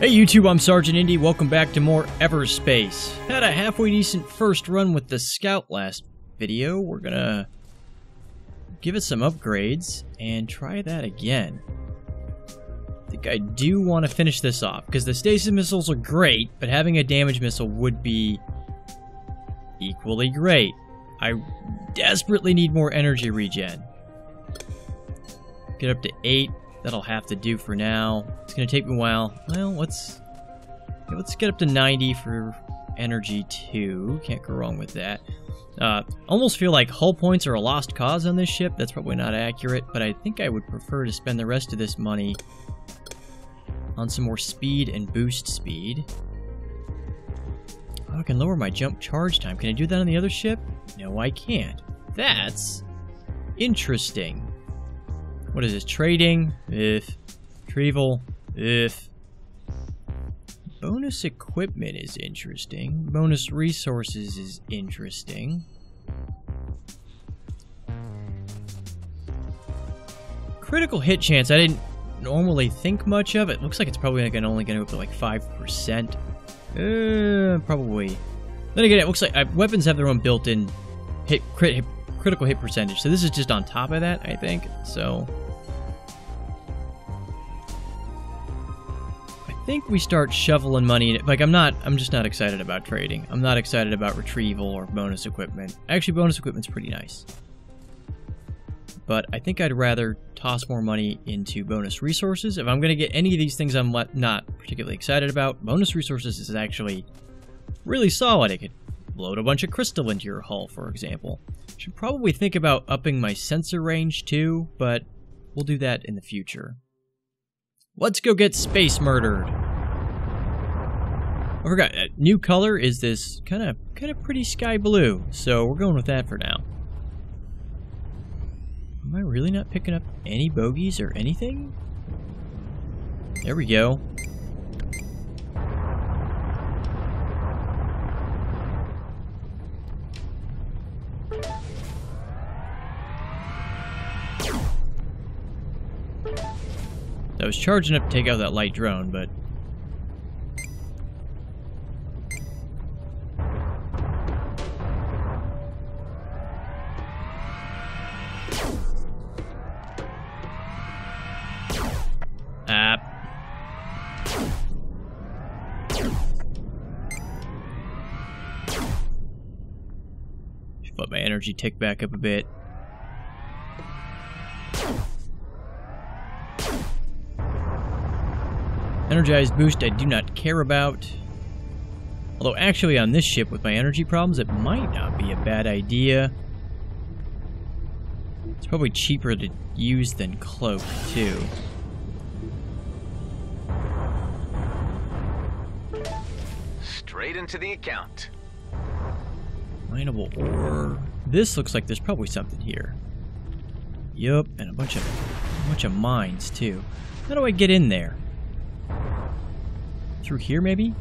Hey YouTube, I'm Sergeant Indy. Welcome back to more Everspace. Had a halfway decent first run with the Scout last video. We're gonna give it some upgrades and try that again. I think I do want to finish this off because the stasis missiles are great, but having a damage missile would be equally great. I desperately need more energy regen. Get up to 8. That'll have to do for now. It's gonna take me a while. Well, let's get up to 90 for energy too. Can't go wrong with that. Almost feel like hull points are a lost cause on this ship. That's probably not accurate, but I think I would prefer to spend the rest of this money on some more speed and boost speed. Oh, I can lower my jump charge time. Can I do that on the other ship? No, I can't. That's interesting. What is this? Trading? Retrieval? Bonus equipment is interesting. Bonus resources is interesting. Critical hit chance, I didn't normally think much of. It looks like it's probably only going to go up to like 5%. Probably. Then again, it looks like weapons have their own built-in critical hit percentage, so this is just on top of that, I think. So I think we start shoveling money. Like I'm just not excited about trading. I'm not excited about retrieval or bonus equipment. Actually, bonus equipment's pretty nice, but I think I'd rather toss more money into bonus resources. If I'm going to get any of these things I'm not particularly excited about, bonus resources is actually really solid. It could load a bunch of crystal into your hull, for example. Should probably think about upping my sensor range too, but we'll do that in the future. Let's go get space murdered. I forgot, new color is this kind of pretty sky blue, so we're going with that for now. Am I really not picking up any bogeys or anything? There we go. I was charging up to take out that light drone, but should let my energy tick back up a bit. Energized boost I do not care about. Although actually on this ship with my energy problems, it might not be a bad idea. It's probably cheaper to use than cloak too. Straight into the account. Mineable ore. This looks like there's probably something here. Yup, and a bunch of mines too. How do I get in there? Through here, maybe?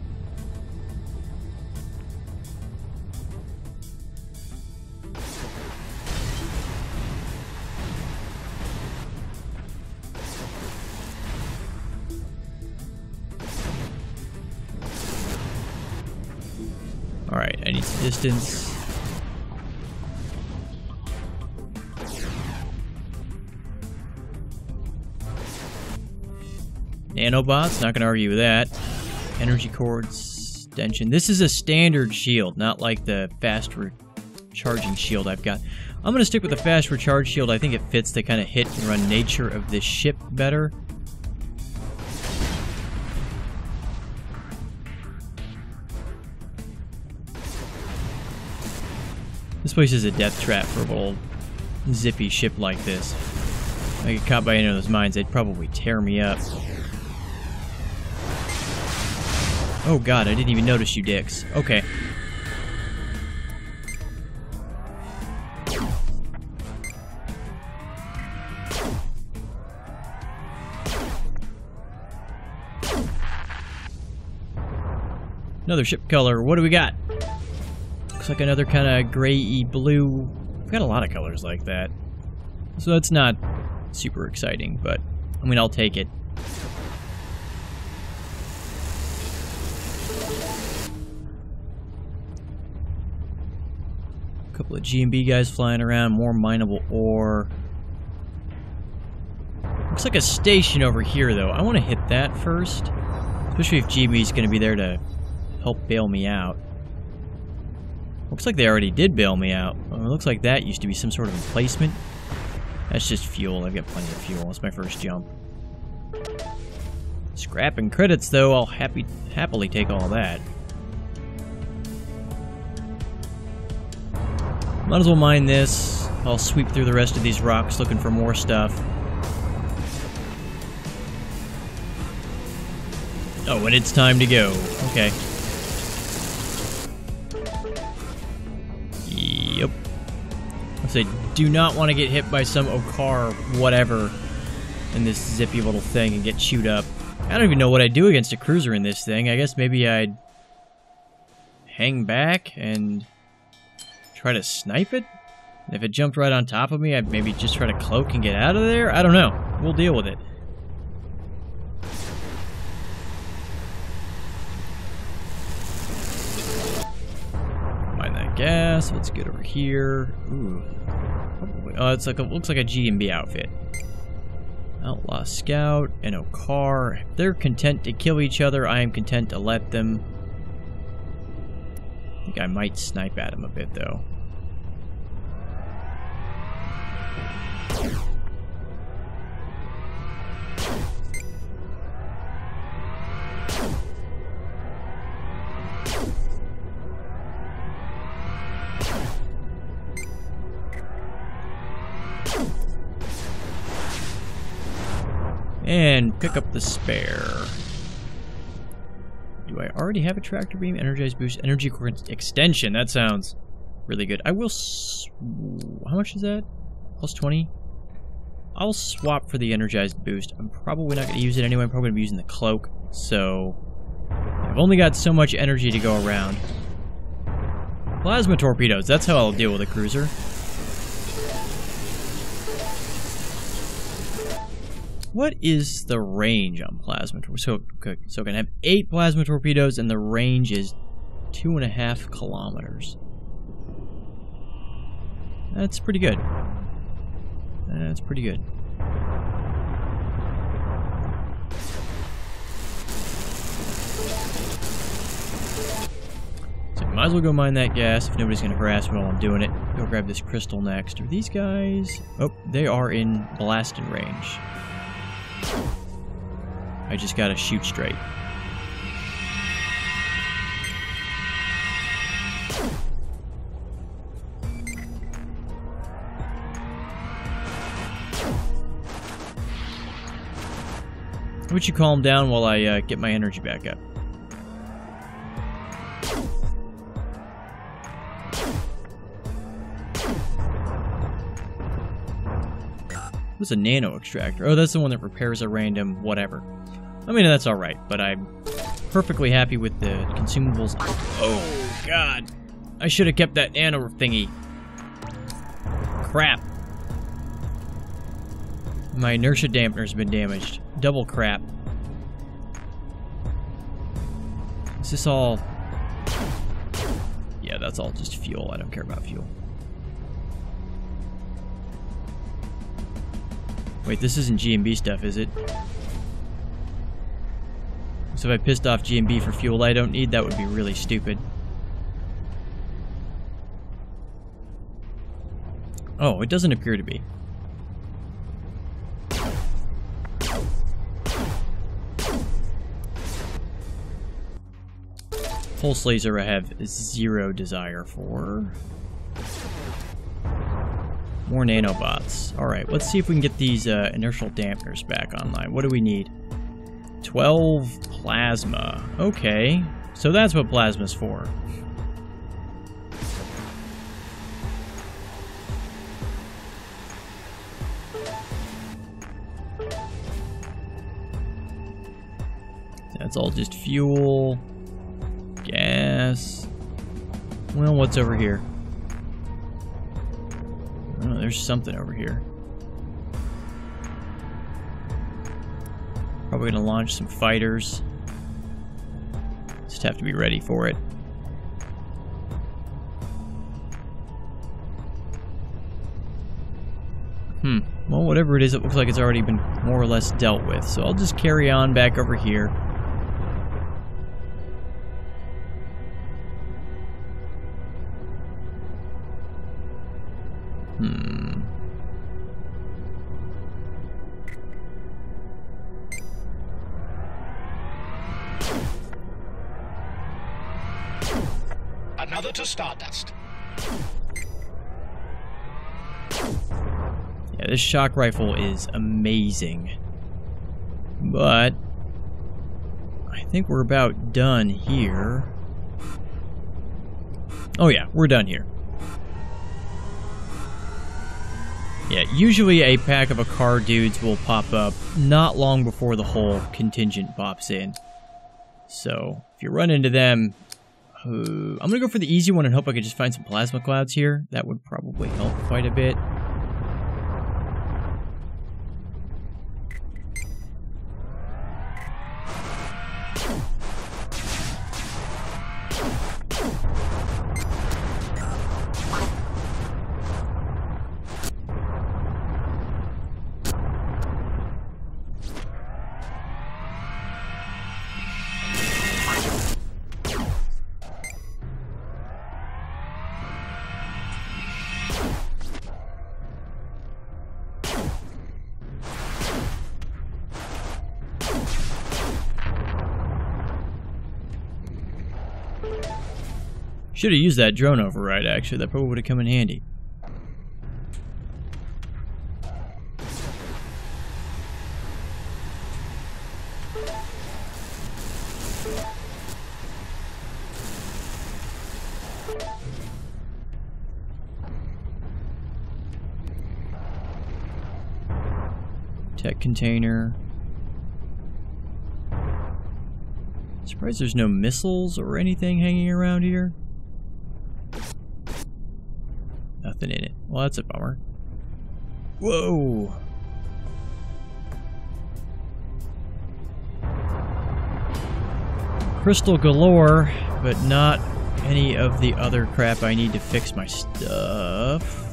All right, I need some distance. Nanobots, not gonna argue with that. Energy cord extension. This is a standard shield, not like the fast recharging shield I've got. I'm going to stick with the fast recharge shield. I think it fits the kind of hit and run nature of this ship better. This place is a death trap for an old zippy ship like this. If I get caught by any of those mines, they'd probably tear me up. Oh god, I didn't even notice you dicks. Okay. Another ship color. What do we got? Looks like another kind of gray-y blue. We've got a lot of colors like that. So that's not super exciting, but I mean, I'll take it. couple of GMB guys flying around, more mineable ore. Looks like a station over here, though. I want to hit that first. Especially if GMB's going to be there to help bail me out. Looks like they already did bail me out. It looks like that used to be some sort of emplacement. That's just fuel. I've got plenty of fuel. It's my first jump. Scrap and credits, though. I'll happily take all that. Might as well mine this. I'll sweep through the rest of these rocks looking for more stuff. Oh, and it's time to go. Okay. Yep. I say, do not want to get hit by some Okkar whatever in this zippy little thing and get chewed up. I don't even know what I'd do against a cruiser in this thing. I guess maybe I'd hang back and try to snipe it. And if it jumped right on top of me, I'd maybe just try to cloak and get out of there. I don't know. We'll deal with it. Gas. Let's get over here. Ooh. Oh, it's like a, looks like a GMB outfit. Outlaw Scout and Okkar. They're content to kill each other. I am content to let them. I think I might snipe at him a bit, though. And pick up the spare. Do I already have a tractor beam? Energized boost, energy core extension. That sounds really good. I will. How much is that? Plus 20. I'll swap for the energized boost. I'm probably not going to use it anyway. I'm probably going to be using the cloak. So I've only got so much energy to go around. Plasma torpedoes. That's how I'll deal with a cruiser. What is the range on plasma torpedoes? So can I have 8 plasma torpedoes, and the range is 2.5 kilometers. That's pretty good. That's pretty good. So I might as well go mine that gas if nobody's going to harass me while I'm doing it. Go grab this crystal next. Are these guys? Oh, they are in blasting range. I just gotta shoot straight. How about you calm down while I get my energy back up? What's a nano extractor? Oh, that's the one that repairs a random whatever. I mean, that's alright, but I'm perfectly happy with the consumables. Oh, God. I should have kept that nano thingy. Crap. My inertia dampener's been damaged. Double crap. Is this all... Yeah, that's all just fuel. I don't care about fuel. Wait, this isn't GMB stuff, is it? So if I pissed off GMB for fuel I don't need, that would be really stupid. Oh, it doesn't appear to be. Pulse laser I have zero desire for. More nanobots. Alright, let's see if we can get these inertial dampeners back online. What do we need? 12 plasma. Okay. So that's what plasma's for. That's all just fuel. Gas. Well, what's over here? Oh, there's something over here. Probably gonna launch some fighters. Just have to be ready for it. Well, whatever it is, it looks like it's already been more or less dealt with. So I'll just carry on back over here. Another to Stardust. Yeah, this shock rifle is amazing. But I think we're about done here. Oh yeah, we're done here. Yeah, usually a pack of Okkar dudes will pop up not long before the whole contingent pops in. So, if you run into them, I'm going to go for the easy one and hope I can just find some plasma clouds here. That would probably help quite a bit. Should have used that drone override, actually. That probably would have come in handy. Tech container. Surprised there's no missiles or anything hanging around here. Nothing in it. Well, that's a bummer. Whoa! Crystal galore, but not any of the other crap I need to fix my stuff.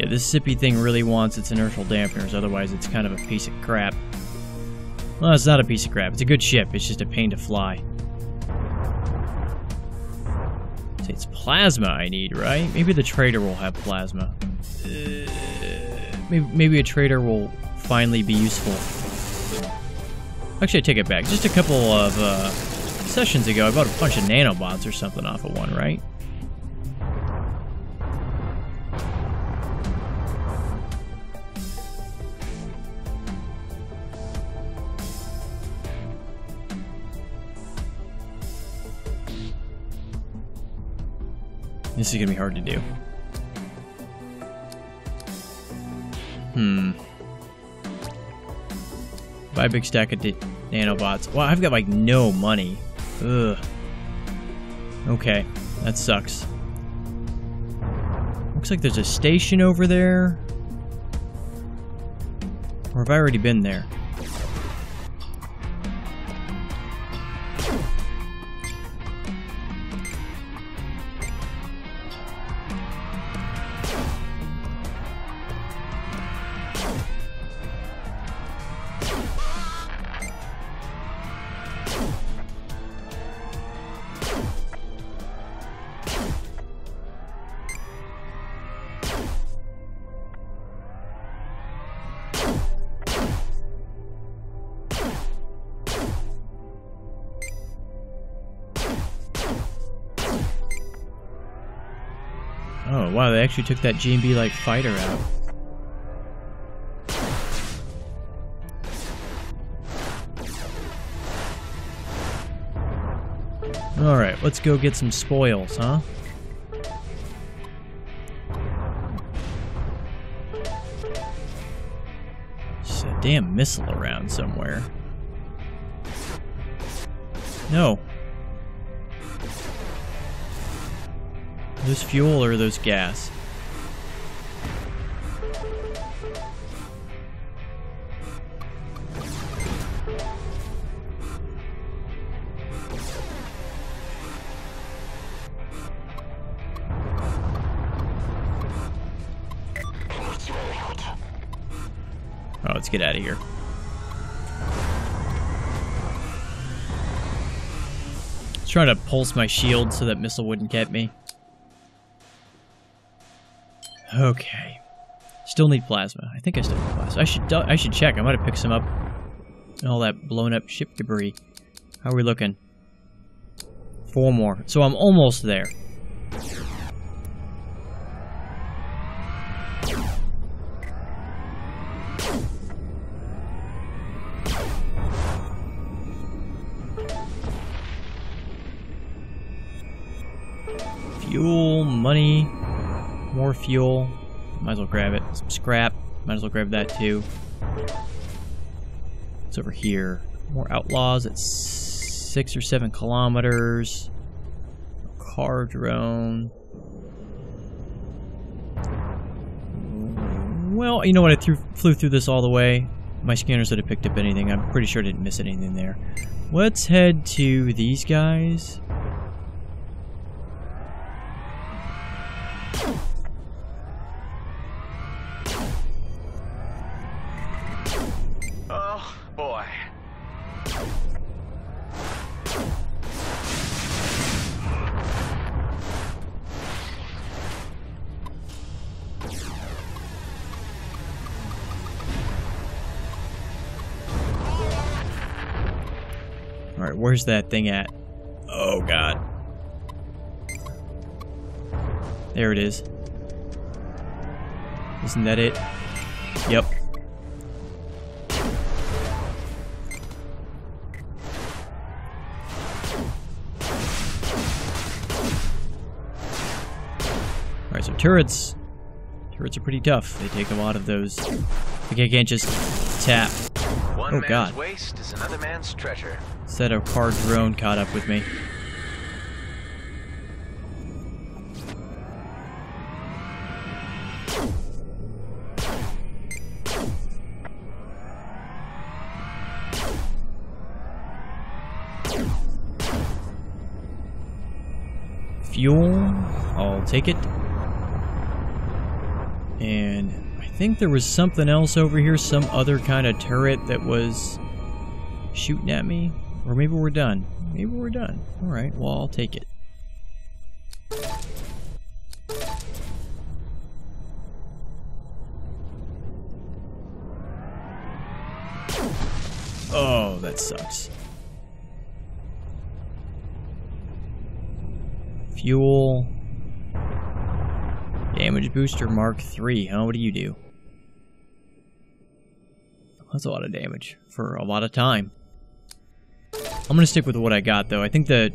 Yeah, this zippy thing really wants its inertial dampeners, otherwise it's kind of a piece of crap. Well, it's not a piece of crap. It's a good ship. It's just a pain to fly. See, it's plasma I need, right? Maybe the trader will have plasma. Maybe a trader will finally be useful. Actually, I take it back. Just a couple of sessions ago, I bought a bunch of nanobots or something off of one, right? This is gonna be hard to do. Buy a big stack of nanobots. Wow, I've got like no money. Ugh. Okay, that sucks. Looks like there's a station over there. Or have I already been there? Oh, wow, they actually took that GMB like fighter out. Alright, let's go get some spoils, huh? There's a damn missile around somewhere. No. Those fuel or those gas? Let's get out of here. I was trying to pulse my shield so that missile wouldn't get me. Okay. Still need plasma. I think I still need plasma. I should check. I might have picked some up. All that blown up ship debris. How are we looking? 4 more. So I'm almost there. Fuel, money, more fuel. Might as well grab it. Some scrap. Might as well grab that too. It's over here. More outlaws. It's 6 or 7 kilometers. A car drone. Well, you know what? I flew through this all the way. My scanners would have picked up anything. I'm pretty sure I didn't miss anything there. Let's head to these guys. Alright, where's that thing at? Oh god. There it is. Isn't that it? Yep. Alright, so turrets. Turrets are pretty tough. They take a lot of those. Like, I can't just tap. Oh god. Waste is another man's treasure. Said a car drone caught up with me. Fuel, I'll take it. And I think there was something else over here, some other kind of turret that was shooting at me. Or maybe we're done. Maybe we're done. Alright, well, I'll take it. Oh, that sucks. Fuel. Damage booster Mark 3. Huh? What do you do? That's a lot of damage for a lot of time. I'm gonna stick with what I got though. I think the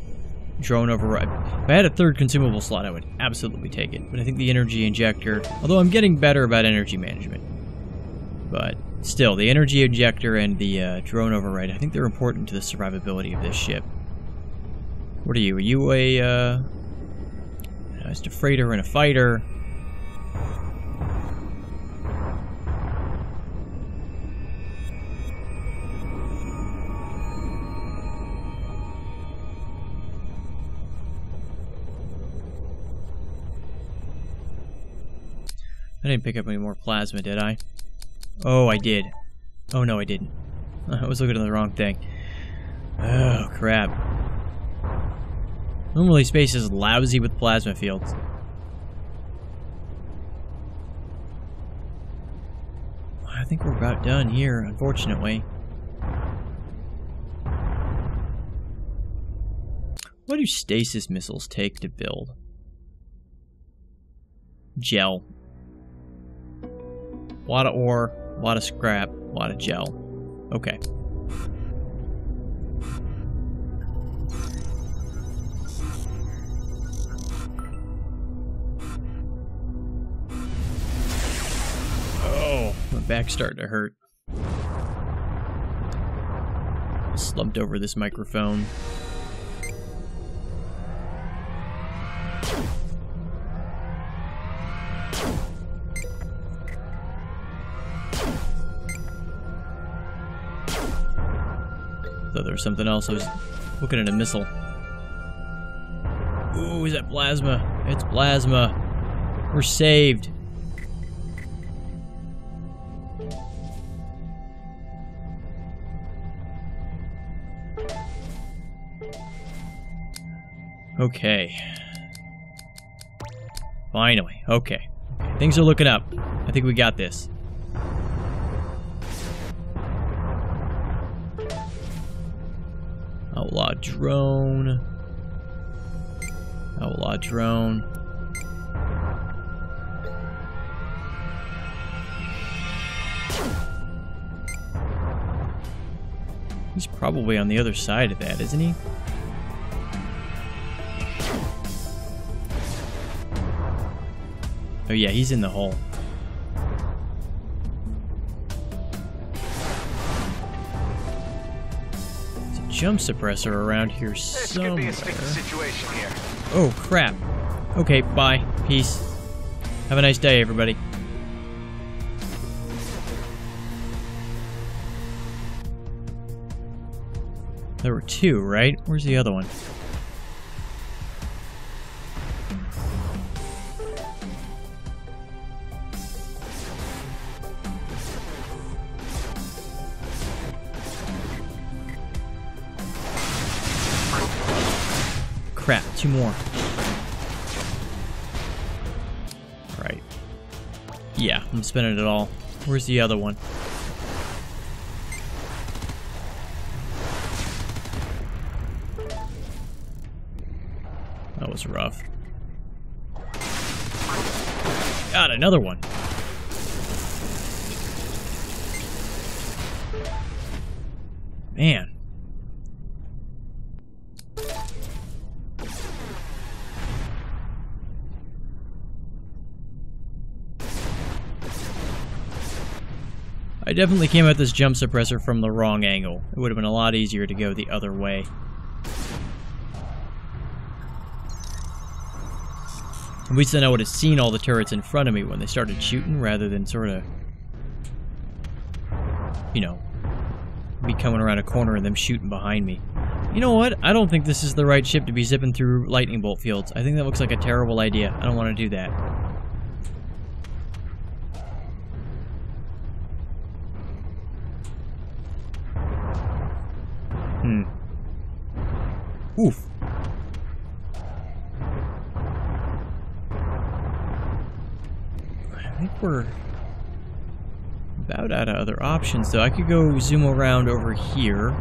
drone override. If I had a third consumable slot, I would absolutely take it. But I think the energy injector, although I'm getting better about energy management. But still, the energy injector and the drone override, I think they're important to the survivability of this ship. What are you? Are you a just a freighter and a fighter? I didn't pick up any more plasma, did I? Oh, I did. Oh, no, I didn't. I was looking at the wrong thing. Oh, crap. Normally, space is lousy with plasma fields. I think we're about done here, unfortunately. What do stasis missiles take to build? Gel. A lot of ore, a lot of scrap, a lot of gel. Okay. Oh, my back's starting to hurt. Slumped over this microphone. Or something else. I was looking at a missile. Ooh, is that plasma? It's plasma. We're saved. Okay. Finally. Okay. Things are looking up. I think we got this. Outlaw drone. Outlaw drone. He's probably on the other side of that, isn't he? Oh yeah, he's in the hole. There's a jump suppressor around here somewhere. This could be a sticky situation here. Oh crap. Okay, bye. Peace. Have a nice day, everybody. There were two, right? Where's the other one? Crap, two more. Right. Yeah, I'm spinning it all. Where's the other one? That was rough. Got another one. Man. I definitely came at this jump suppressor from the wrong angle. It would have been a lot easier to go the other way. At least then I would have seen all the turrets in front of me when they started shooting, rather than sort of, you know, me coming around a corner and them shooting behind me. You know what? I don't think this is the right ship to be zipping through lightning bolt fields. I think that looks like a terrible idea. I don't want to do that. Oof. I think we're about out of other options, though. I could go zoom around over here.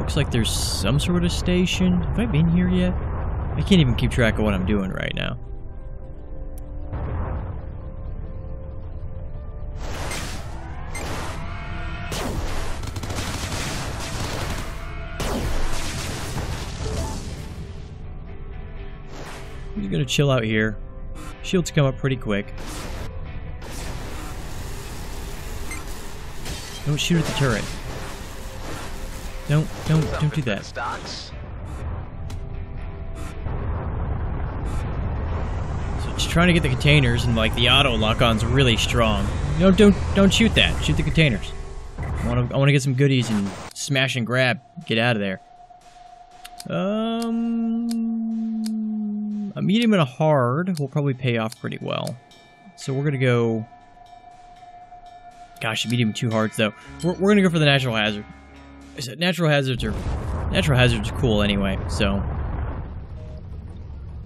Looks like there's some sort of station. Have I been here yet? I can't even keep track of what I'm doing right now. I'm just gonna chill out here. Shields come up pretty quick. Don't shoot at the turret. Don't do that. So just trying to get the containers, and like the auto lock-on's really strong. No, don't shoot that. Shoot the containers. I want to get some goodies and smash and grab. Get out of there. A medium and a hard will probably pay off pretty well. So we're gonna go. Gosh, medium two hearts though. We're gonna go for the natural hazard. Natural hazards are cool anyway. So,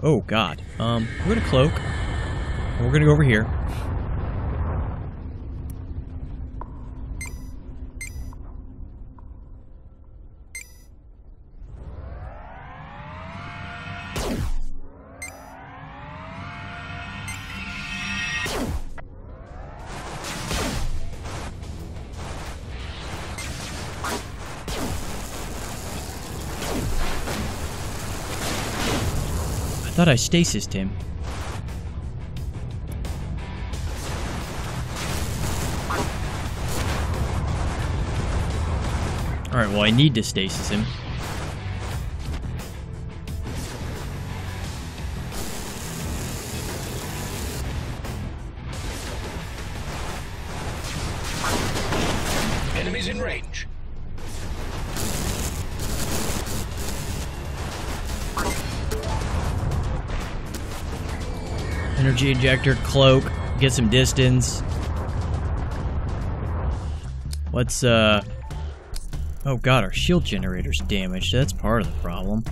oh god, we're gonna cloak. We're gonna go over here. I thought I stasised him. Alright, well I need to stasis him. Enemies in range. Energy injector, cloak, get some distance. Let's, oh god, our shield generator's damaged. That's part of the problem.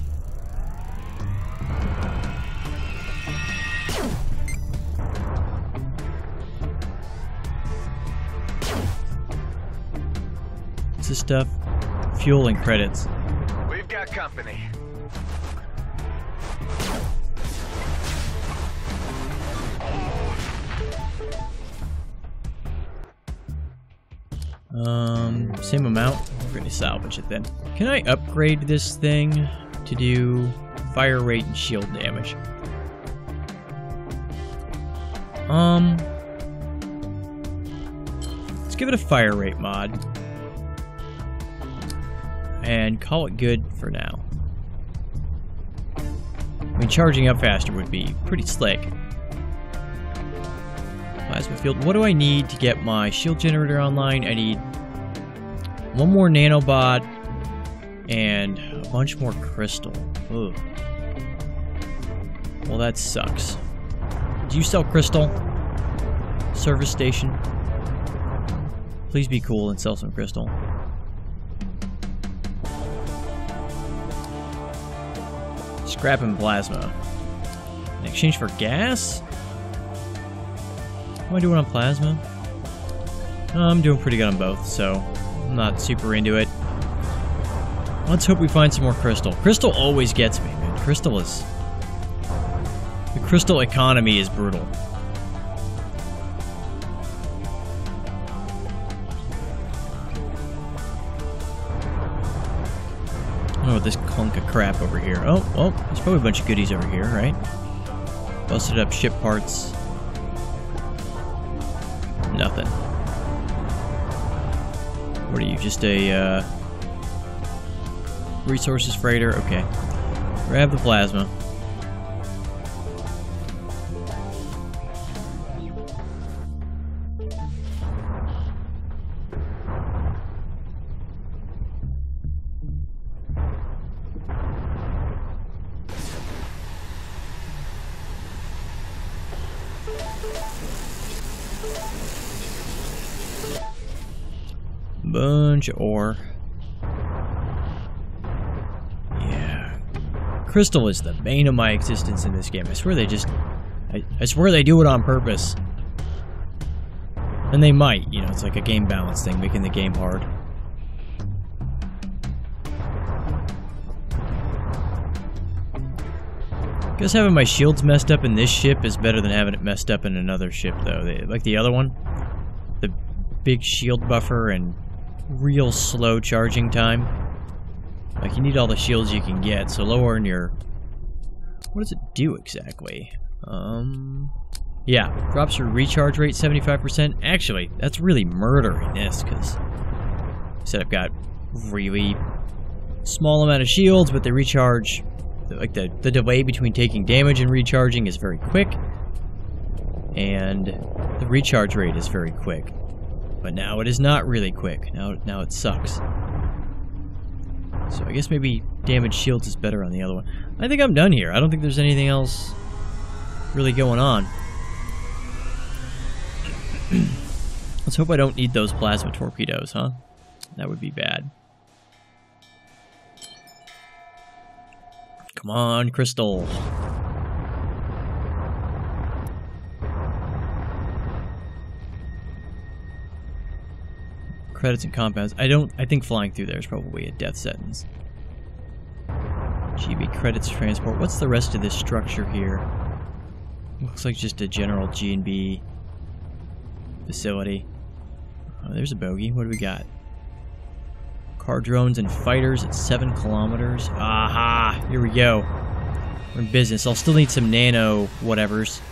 this stuff? Fuel and credits. We've got company. Same amount. We're gonna salvage it then. Can I upgrade this thing to do fire rate and shield damage? Let's give it a fire rate mod and call it good for now. I mean, charging up faster would be pretty slick. Plasma field. What do I need to get my shield generator online? I need one more nanobot and a bunch more crystal. Ugh. Well, that sucks. Do you sell crystal? Service station? Please be cool and sell some crystal. Scrap and plasma. In exchange for gas? What am I doing on plasma? I'm doing pretty good on both, so I'm not super into it. Let's hope we find some more crystal. Crystal always gets me, man. Crystal is... the crystal economy is brutal. Oh, this clunk of crap over here. Oh, oh, there's probably a bunch of goodies over here, right? Busted up ship parts. Nothing. What are you, just a, resources freighter? Okay. Grab the plasma. Or yeah, crystal is the bane of my existence in this game. I swear they just I swear they do it on purpose, and they might, you know, it's like a game balance thing, making the game hard. I guess having my shields messed up in this ship is better than having it messed up in another ship though. Like the other one, the big shield buffer and real slow charging time. Like, you need all the shields you can get, so lowering your... what does it do exactly? Yeah, drops your recharge rate 75%. Actually, that's really murdering this, because I said I've got really small amount of shields, but they recharge... like, the delay between taking damage and recharging is very quick, and the recharge rate is very quick. But now it is not really quick. Now it sucks. So I guess maybe damage shields is better on the other one. I think I'm done here. I don't think there's anything else really going on. Let's hope I don't need those plasma torpedoes, huh? That would be bad. Come on, crystal. Credits and compounds. I think flying through there is probably a death sentence. GB credits transport. What's the rest of this structure here? Looks like just a general GNB facility. Oh, there's a bogey. What do we got? Car drones and fighters at 7 kilometers. Aha! Here we go. We're in business. I'll still need some nano whatevers.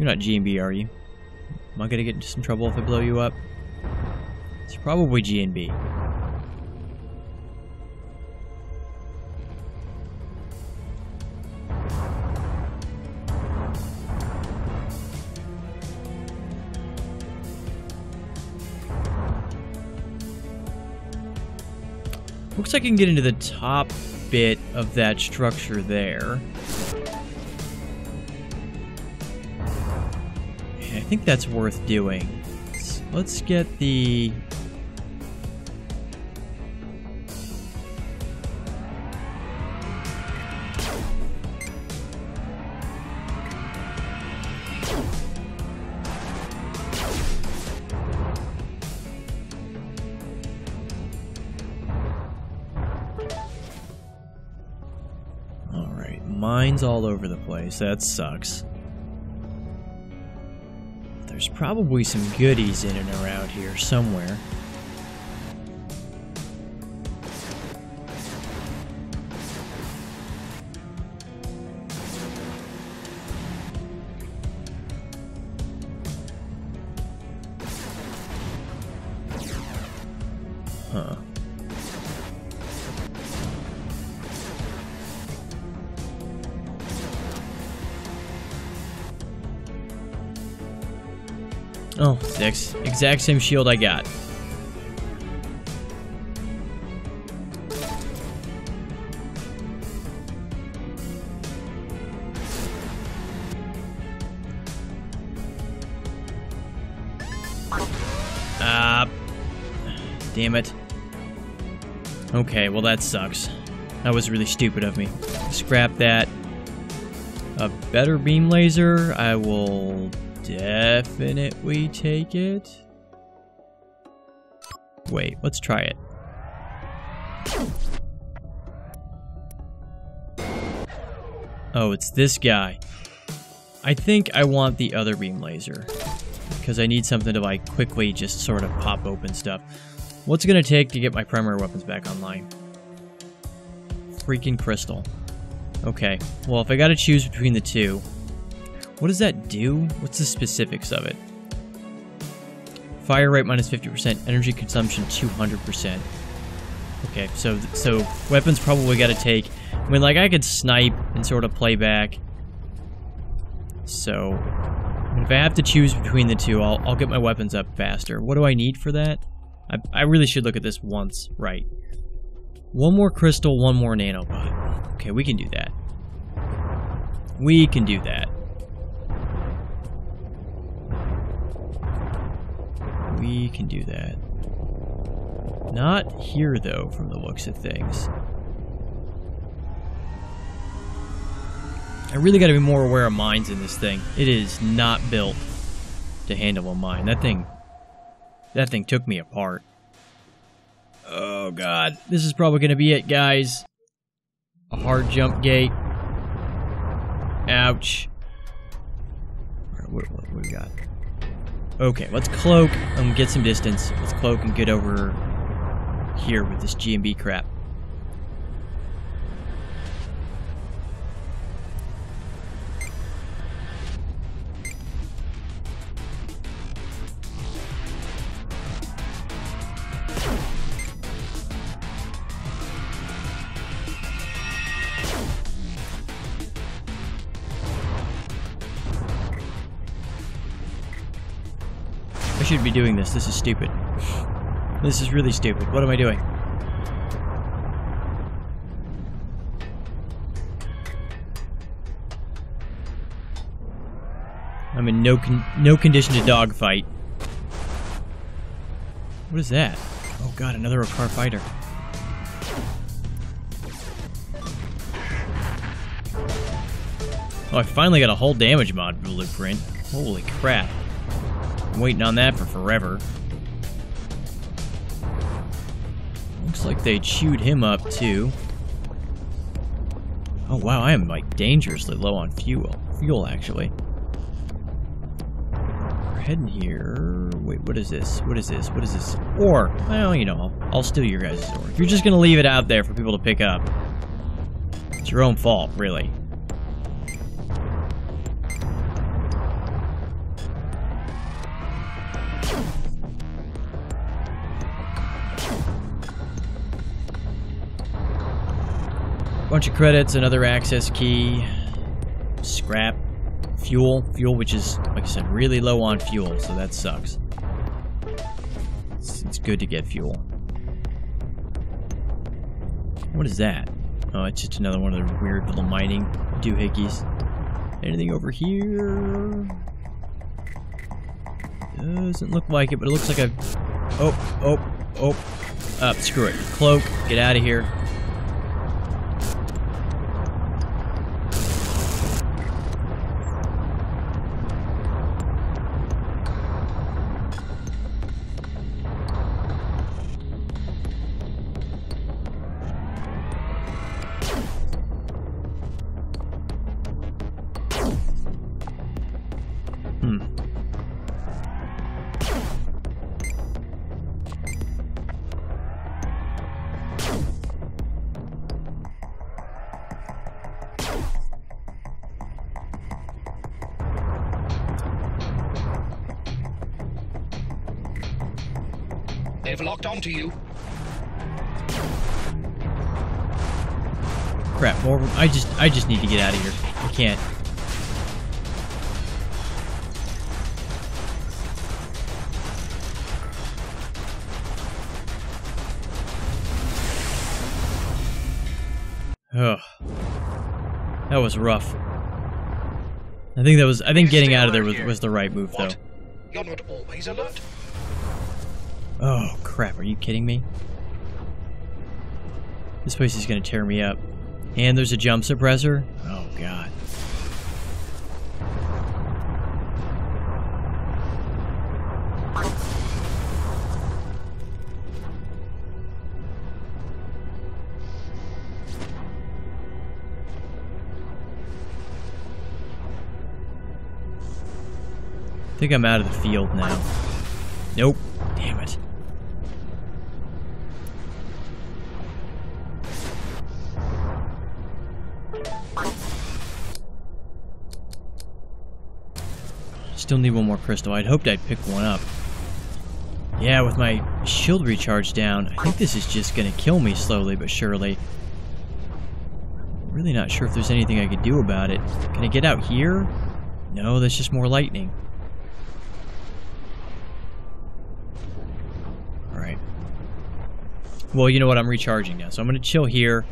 You're not GMB, are you? Am I gonna get into some trouble if I blow you up? It's probably GMB. Looks like I can get into the top bit of that structure there. I think that's worth doing. Let's get the... Alright, mines all over the place. That sucks. There's probably some goodies in and around here somewhere. Oh, next exact same shield I got. Damn it. Okay, well that sucks. That was really stupid of me. Scrap that. A better beam laser, I will definitely take it. Wait, let's try it. Oh, it's this guy. I think I want the other beam laser because I need something to like quickly just sort of pop open stuff. What's it gonna take to get my primary weapons back online? Freaking crystal. Okay, well if I gotta choose between the two, what does that do? What's the specifics of it? Fire rate minus 50%, energy consumption 200%. Okay, so weapons probably gotta take. I mean, like, I could snipe and sort of play back. So, if I have to choose between the two, I'll get my weapons up faster. What do I need for that? I really should look at this once, right? One more crystal, one more nanopod. Okay, we can do that. We can do that. We can do that. Not here, though, from the looks of things. I really gotta be more aware of mines in this thing. It is not built to handle a mine. That thing took me apart. Oh, God. This is probably gonna be it, guys. A hard jump gate. Ouch. Alright, what do we got? Okay, let's cloak and get some distance. Let's cloak and get over here with this GMB crap. Should be doing this. This is stupid. This is really stupid. What am I doing? I'm in no condition to dogfight. What is that? Oh god, another Okkar fighter. Oh, I finally got a whole damage mod blueprint. Holy crap. Waiting on that for forever. Looks like they chewed him up too. Oh wow, I am like dangerously low on fuel actually. We're heading here. Wait, what is this? What is this? What is this? Ore! Well, you know, I'll steal your guys' ore. If you're just gonna leave it out there for people to pick up, it's your own fault, really. Bunch of credits, another access key, scrap, fuel, which is, like I said, really low on fuel, so that sucks. It's good to get fuel. What is that? Oh, it's just another one of the weird little mining doohickeys. Anything over here? Doesn't look like it, but it looks like a... Oh. Up, screw it. Cloak, get out of here. They've locked onto you. Crap, more. I just need to get out of here. I can't. Ugh. That was rough. I think getting out of there was the right move, though. You're not always alert. Oh crap, are you kidding me? This place is gonna tear me up. And there's a jump suppressor? Oh god. I think I'm out of the field now. Nope. Damn it. Still need one more crystal. I'd hoped I'd pick one up. Yeah, with my shield recharge down, I think this is just gonna kill me slowly but surely. I'm really not sure if there's anything I could do about it. Can I get out here? No, that's just more lightning. Alright. Well, you know what? I'm recharging now, so I'm gonna chill here.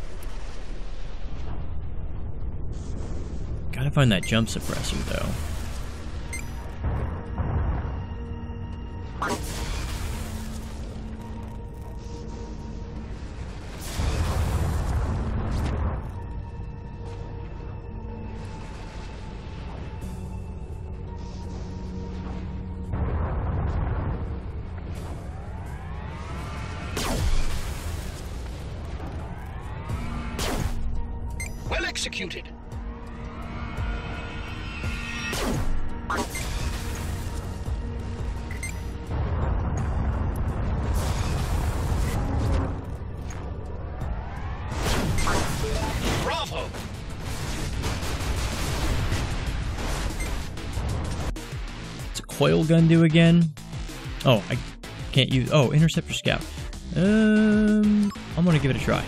Gotta find that jump suppressor, though. Executed. Bravo. What's a coil gun do again? Oh, I can't use. Oh, interceptor scout. I'm gonna give it a try.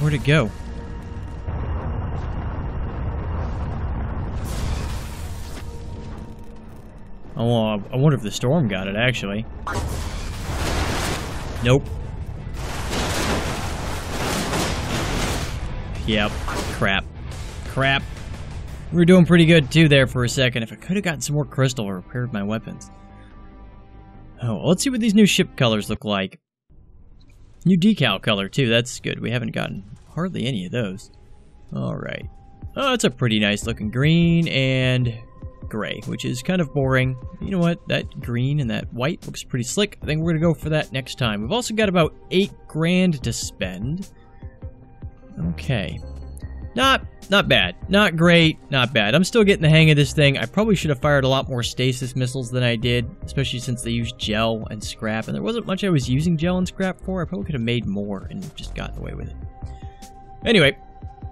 Where'd it go? Oh, I wonder if the storm got it, actually. Nope. Yep. Crap. Crap. We were doing pretty good, too, there for a second. If I could have gotten some more crystal or repaired my weapons. Oh, well, let's see what these new ship colors look like. New decal color, too. That's good. We haven't gotten hardly any of those. Alright. Oh, it's a pretty nice looking green and gray, which is kind of boring. You know what? That green and that white looks pretty slick. I think we're going to go for that next time. We've also got about 8 grand to spend. Okay. Not bad. Not great. Not bad. I'm still getting the hang of this thing. I probably should have fired a lot more stasis missiles than I did, especially since they used gel and scrap, and there wasn't much I was using gel and scrap for. I probably could have made more and just gotten away with it. Anyway,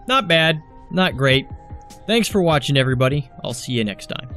not bad. Not great. Thanks for watching, everybody. I'll see you next time.